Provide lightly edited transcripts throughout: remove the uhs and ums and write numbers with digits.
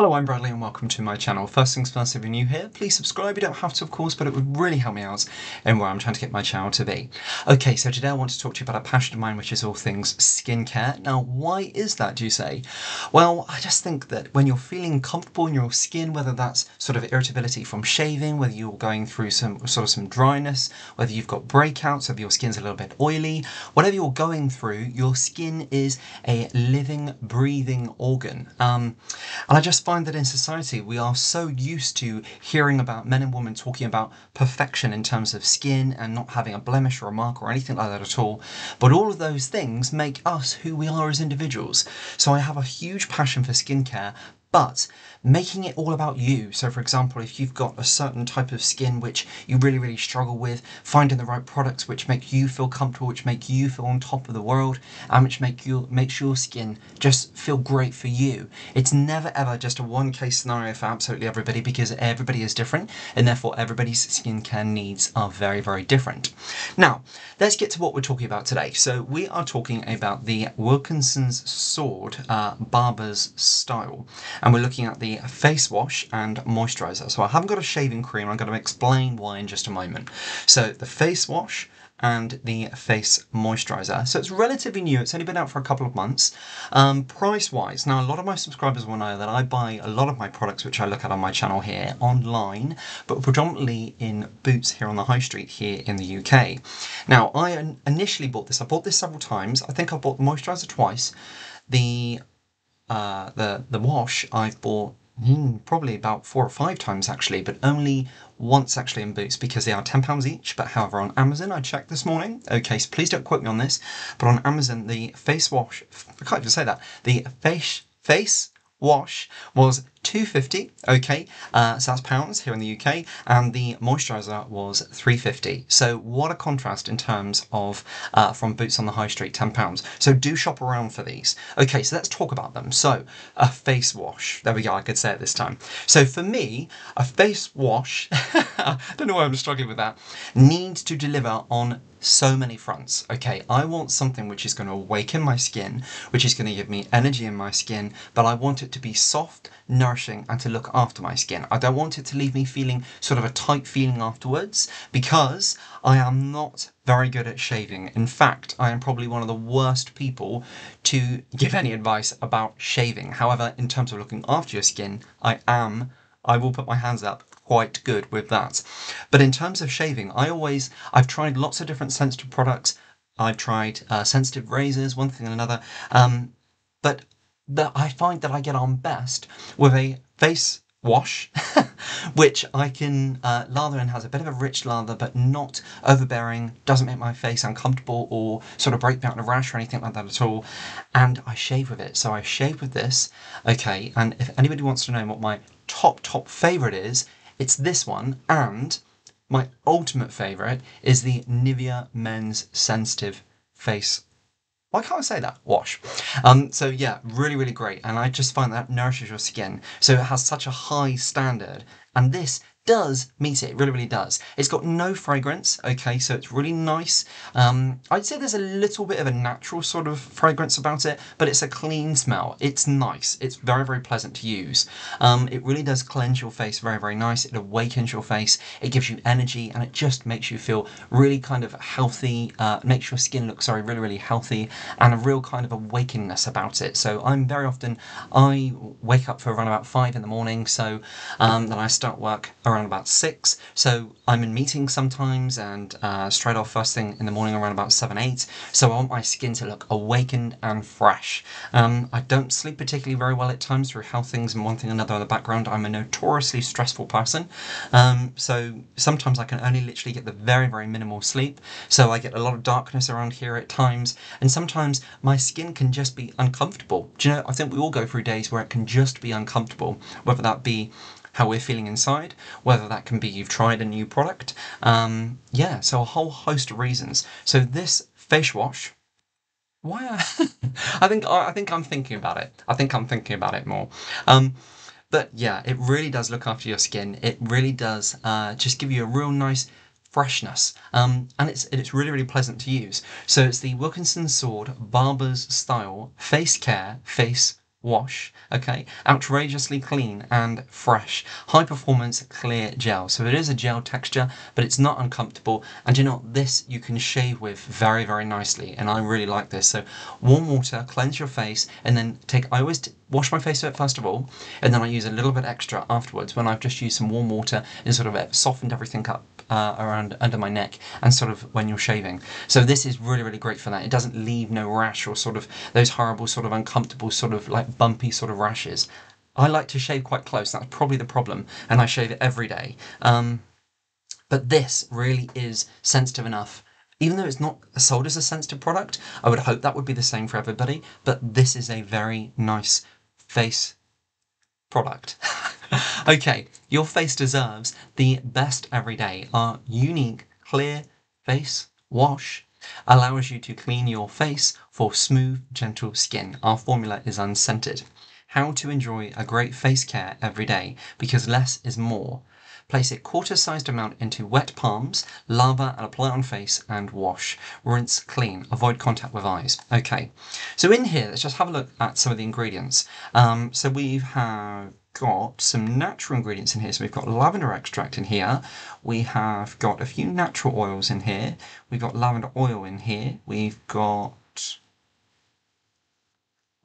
Hello, I'm Bradley and welcome to my channel. First things first, if you're new here, please subscribe. You don't have to, of course, but it would really help me out in where I'm trying to get my channel to be. Okay, so today I want to talk to you about a passion of mine, which is all things skincare. Now, why is that, do you say? Well, I just think that when you're feeling comfortable in your skin, whether that's sort of irritability from shaving, whether you're going through some dryness, whether you've got breakouts, whether your skin's a little bit oily, whatever you're going through, your skin is a living, breathing organ. And I just find that in society we are so used to hearing about men and women talking about perfection in terms of skin and not having a blemish or a mark or anything like that at all, but all of those things make us who we are as individuals. So I have a huge passion for skincare, but making it all about you. So for example, if you've got a certain type of skin which you really struggle with, finding the right products which make you feel comfortable, which make you feel on top of the world, and which makes your skin just feel great for you. It's never ever just a one case scenario for absolutely everybody, because everybody is different and therefore everybody's skincare needs are very different. Now, let's get to what we're talking about today. So we are talking about the Wilkinson Sword Barber's Style. And we're looking at the face wash and moisturizer. So I haven't got a shaving cream. I'm going to explain why in just a moment. So the face wash and the face moisturizer. So it's relatively new. It's only been out for a couple of months. Price wise, now a lot of my subscribers will know that I buy a lot of my products, which I look at on my channel here, online, but predominantly in Boots here on the high street here in the UK. Now I initially bought this. I bought this several times. I think I bought the moisturizer twice. The wash I've bought probably about 4 or 5 times actually, but only once actually in Boots, because they are £10 each. But however, on Amazon, I checked this morning, okay, so please don't quote me on this, but on Amazon the face wash, I can't even say that, the face wash was £2.50, okay, so that's pounds here in the UK, and the moisturiser was £3.50. So what a contrast in terms of from Boots on the High Street, £10. So do shop around for these. Okay, so let's talk about them. So a face wash, there we go, I could say it this time. So for me, a face wash, I don't know why I'm struggling with that, needs to deliver on so many fronts. Okay, I want something which is going to awaken my skin, which is going to give me energy in my skin, but I want it to be soft, nourishing, and to look after my skin. I don't want it to leave me feeling sort of a tight feeling afterwards, because I am not very good at shaving. In fact, I am probably one of the worst people to give any advice about shaving. However, in terms of looking after your skin, I will put my hands up, quite good with that. But in terms of shaving, I've tried lots of different sensitive products. I've tried sensitive razors, one thing and another, but that I find that I get on best with a face wash, which I can lather and has a bit of a rich lather, but not overbearing, doesn't make my face uncomfortable or sort of break me out in a rash or anything like that at all. And I shave with it. So I shave with this, okay, and if anybody wants to know what my top favourite is, it's this one, and my ultimate favourite is the Nivea Men's Sensitive Face. Why can't I say that? Wash. So yeah, really great, and I just find that nourishes your skin. So it has such a high standard, and this does meet it, really does. It's got no fragrance, okay, so it's really nice. I'd say there's a little bit of a natural sort of fragrance about it, but it's a clean smell. It's nice, it's very pleasant to use. It really does cleanse your face very nice, it awakens your face, it gives you energy, and it just makes you feel really kind of healthy, makes your skin look, sorry, really healthy, and a real kind of awakenness about it. So I'm very often, I wake up for around about 5 in the morning, so then I start work around about 6, so I'm in meetings sometimes and straight off first thing in the morning around about 7, 8, so I want my skin to look awakened and fresh. I don't sleep particularly very well at times through health things and one thing another in the background. I'm a notoriously stressful person, so sometimes I can only literally get the very minimal sleep, so I get a lot of darkness around here at times, and sometimes my skin can just be uncomfortable. Do you know, I think we all go through days where it can just be uncomfortable, whether that be how we're feeling inside, whether that can be you've tried a new product, yeah, so a whole host of reasons. So this face wash, why I think I'm thinking about it. I think I'm thinking about it more. But yeah, it really does look after your skin. It really does just give you a real nice freshness, and it's really pleasant to use. So it's the Wilkinson Sword Barber's Style Face Care Face wash, okay, outrageously clean and fresh, high performance clear gel. So it is a gel texture, but it's not uncomfortable, and you know, this you can shave with very, very nicely, and I really like this. So warm water, cleanse your face, and then take, I always wash my face first of all, and then I use a little bit extra afterwards when I've just used some warm water and sort of softened everything up around under my neck, and sort of when you're shaving. So this is really, really great for that. It doesn't leave no rash or sort of those horrible sort of uncomfortable sort of like bumpy sort of rashes. I like to shave quite close, that's probably the problem, and I shave it every day. But this really is sensitive enough. Even though it's not sold as a sensitive product, I would hope that would be the same for everybody, but this is a very nice face product. Okay, your face deserves the best every day. Our unique clear face wash allows you to clean your face for smooth, gentle skin. Our formula is unscented. How to enjoy a great face care every day, because less is more. Place a quarter-sized amount into wet palms, lather and apply on face and wash. Rinse clean. Avoid contact with eyes. Okay, so in here, let's just have a look at some of the ingredients. So we have got some natural ingredients in here. So we've got lavender extract in here. We have got a few natural oils in here. We've got lavender oil in here. We've got,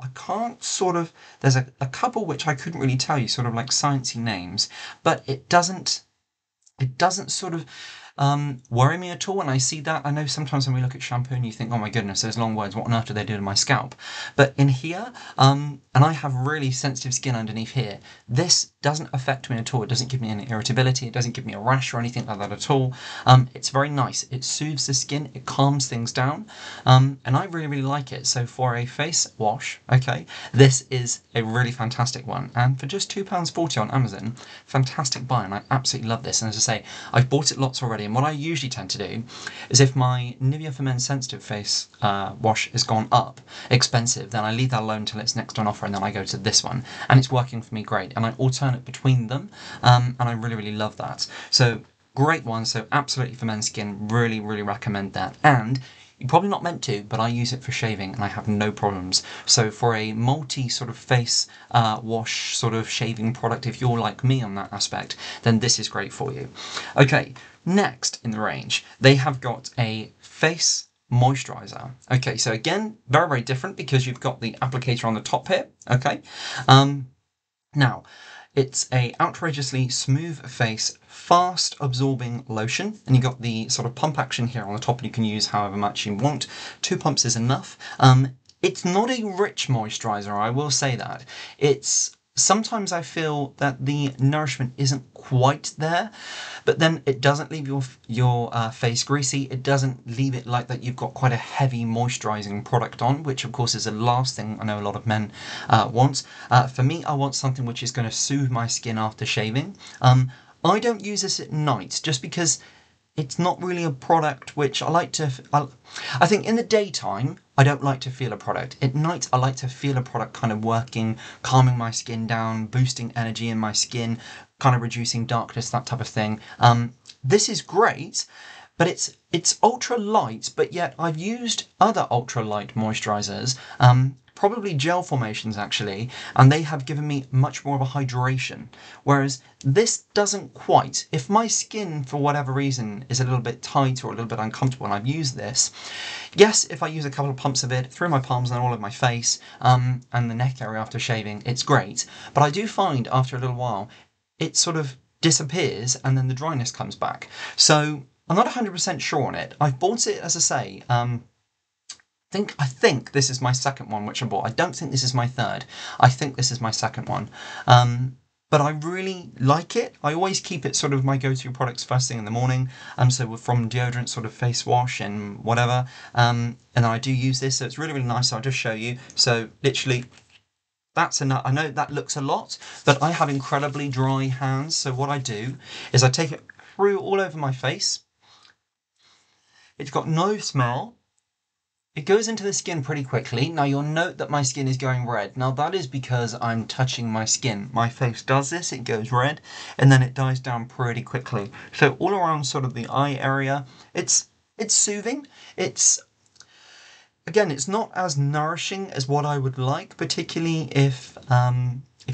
I can't sort of, there's a couple which I couldn't really tell you, sort of like sciencey names, but it doesn't sort of worry me at all. And I see that, I know sometimes when we look at shampoo and you think, oh my goodness, those long words, what on earth do they do to my scalp? But in here, and I have really sensitive skin underneath here, this doesn't affect me at all. It doesn't give me any irritability, it doesn't give me a rash or anything like that at all. It's very nice, it soothes the skin, it calms things down, and I really, really like it. So for a face wash, okay, this is a really fantastic one, and for just £2.40 on Amazon, fantastic buy, and I absolutely love this. And as I say, I've bought it lots already, and what I usually tend to do is if my Nivea Men's Sensitive face wash has gone up expensive, then I leave that alone until it's next on offer, and then I go to this one, and it's working for me great, and I alternate between them, and I really, really love that. So great one, so absolutely for men's skin, really, really recommend that. And you're probably not meant to, but I use it for shaving and I have no problems. So for a multi sort of face wash sort of shaving product, if you're like me on that aspect, then this is great for you. Okay, next in the range, they have got a face moisturizer. Okay, so again, very, very different, because you've got the applicator on the top here. Okay, now it's a outrageously smooth face, fast absorbing lotion, and you've got the sort of pump action here on the top, and you can use however much you want. 2 pumps is enough. It's not a rich moisturizer, I will say that. It's, sometimes I feel that the nourishment isn't quite there, but then it doesn't leave your face greasy. It doesn't leave it like that you've got quite a heavy moisturising product on, which of course is the last thing I know a lot of men want. For me, I want something which is going to soothe my skin after shaving. I don't use this at night, just because it's not really a product which I like to, I think in the daytime, I don't like to feel a product. At night, I like to feel a product kind of working, calming my skin down, boosting energy in my skin, kind of reducing darkness, that type of thing. This is great, but it's ultra light, but yet I've used other ultra light moisturizers, probably gel formations actually, and they have given me much more of a hydration, whereas this doesn't quite. If my skin for whatever reason is a little bit tight or a little bit uncomfortable and I've used this, yes, if I use a couple of pumps of it through my palms and all of my face and the neck area after shaving, it's great, but I do find after a little while it sort of disappears and then the dryness comes back. So I'm not 100% sure on it. I've bought it, as I say, I think this is my second one which I bought. I don't think this is my third. I think this is my second one. But I really like it. I always keep it sort of my go-to products first thing in the morning. So we're from deodorant, sort of face wash and whatever. And I do use this, so it's really, really nice. I'll just show you. So literally, that's enough. I know that looks a lot, but I have incredibly dry hands. So what I do is I take it through all over my face. It's got no smell. It goes into the skin pretty quickly. Now you'll note that my skin is going red. Now that is because I'm touching my skin. My face does this, it goes red, and then it dies down pretty quickly. So all around sort of the eye area, it's soothing. It's Again, it's not as nourishing as what I would like, particularly if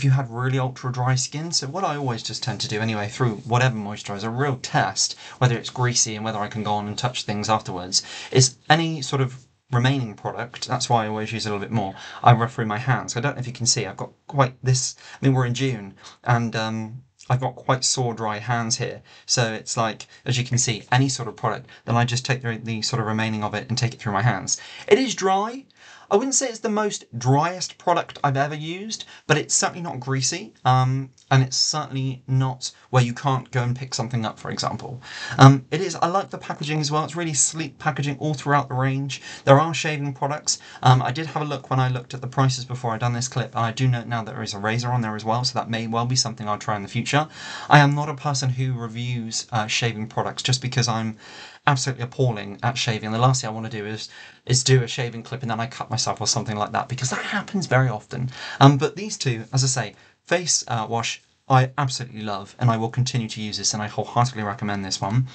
you had really ultra dry skin. So what I always just tend to do anyway through whatever moisturizer, a real test, whether it's greasy and whether I can go on and touch things afterwards, is any sort of remaining product, that's why I always use a little bit more, I rub through my hands. I don't know if you can see, I've got quite this, I mean, we're in June, and I've got quite sore dry hands here, so it's like, as you can see, any sort of product, then I just take the sort of remaining of it and take it through my hands. It is dry. I wouldn't say it's the most driest product I've ever used, but it's certainly not greasy, and it's certainly not where you can't go and pick something up, for example. It is, I like the packaging as well. It's really sleek packaging all throughout the range. There are shaving products. I did have a look when I looked at the prices before I done this clip, and I do note now that there is a razor on there as well, so that may well be something I'll try in the future. I am not a person who reviews shaving products just because I'm absolutely appalling at shaving. The last thing I want to do is do a shaving clip and then I cut myself or something like that, because that happens very often. But these two, as I say, face wash, I absolutely love, and I will continue to use this, and I wholeheartedly recommend this one.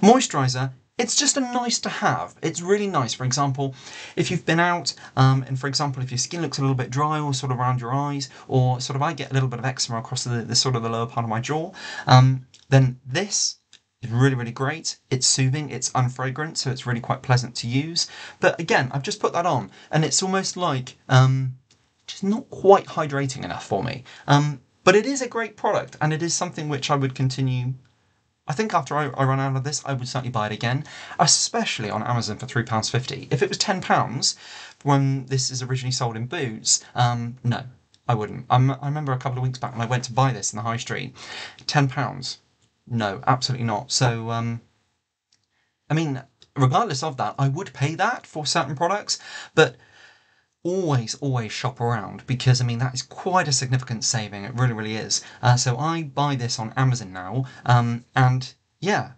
Moisturiser, it's just a nice to have. It's really nice. For example, if you've been out, and for example, if your skin looks a little bit dry or sort of around your eyes, or sort of I get a little bit of eczema across the sort of the lower part of my jaw, then this, it's really, really great. It's soothing, it's unfragrant, so it's really quite pleasant to use. But again, I've just put that on, and it's almost like just not quite hydrating enough for me. But it is a great product, and it is something which I would continue. I think after I run out of this, I would certainly buy it again, especially on Amazon for £3.50. If it was £10 when this is originally sold in Boots, no, I wouldn't. I remember a couple of weeks back when I went to buy this in the high street, £10. No, absolutely not. So, I mean, regardless of that, I would pay that for certain products, but always, always shop around, because, I mean, that is quite a significant saving. It really, really is. So I buy this on Amazon now, and yeah,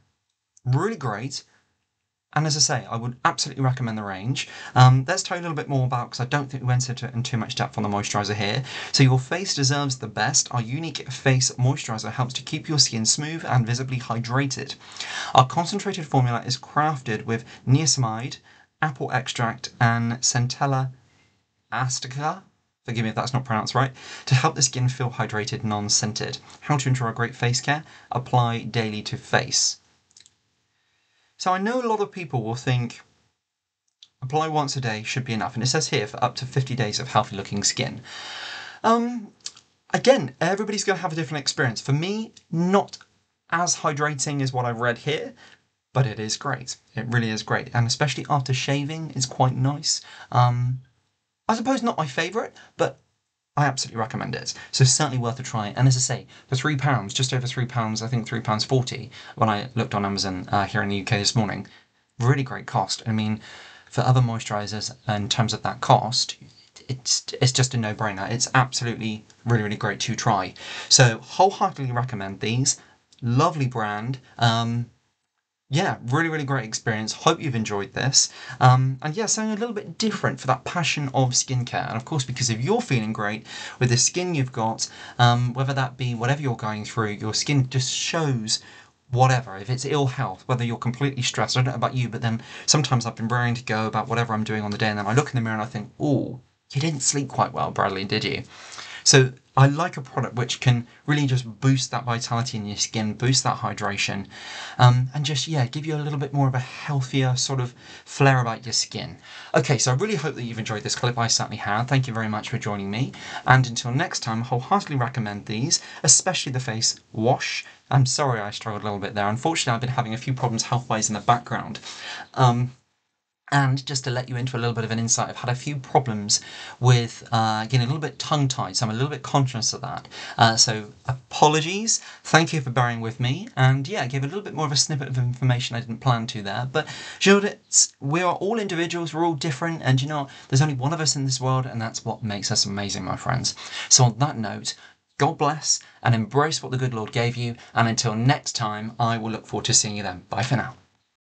really great. And as I say, I would absolutely recommend the range. Let's tell you a little bit more about, because I don't think we went into it in too much depth on the moisturiser here. So your face deserves the best. Our unique face moisturiser helps to keep your skin smooth and visibly hydrated. Our concentrated formula is crafted with niacinamide, apple extract, and centella asiatica. Forgive me if that's not pronounced right, to help the skin feel hydrated, non-scented. How to enjoy a great face care? Apply daily to face. So I know a lot of people will think apply once a day should be enough, and it says here for up to 50 days of healthy looking skin. Again, everybody's going to have a different experience. For me, not as hydrating as what I've read here, but it is great. It really is great, and especially after shaving, it's quite nice. I suppose not my favourite, but I absolutely recommend it. So certainly worth a try. And as I say, for £3, just over £3, I think £3.40 when I looked on Amazon here in the UK this morning. Really great cost. I mean, for other moisturisers, in terms of that cost, it's just a no-brainer. It's absolutely really, really great to try. So wholeheartedly recommend these. Lovely brand. Yeah, really, really great experience. Hope you've enjoyed this. And yeah, something a little bit different for that passion of skincare. And of course, because if you're feeling great with the skin you've got, whether that be whatever you're going through, your skin just shows whatever. If it's ill health, whether you're completely stressed, I don't know about you, but then sometimes I've been raring to go about whatever I'm doing on the day, and then I look in the mirror and I think, oh, you didn't sleep quite well, Bradley, did you? So I like a product which can really just boost that vitality in your skin, boost that hydration, and just, yeah, give you a little bit more of a healthier sort of flair about your skin. Okay, so I really hope that you've enjoyed this clip. I certainly have. Thank you very much for joining me. And until next time, wholeheartedly recommend these, especially the face wash. I'm sorry I struggled a little bit there. Unfortunately, I've been having a few problems health-wise in the background. And just to let you into a little bit of an insight, I've had a few problems with getting a little bit tongue-tied, so I'm a little bit conscious of that. So apologies, thank you for bearing with me, and yeah, I gave a little bit more of a snippet of information I didn't plan to there, but you know, we are all individuals, we're all different, and you know, there's only one of us in this world, and that's what makes us amazing, my friends. So on that note, God bless, and embrace what the good Lord gave you, and until next time, I will look forward to seeing you then. Bye for now.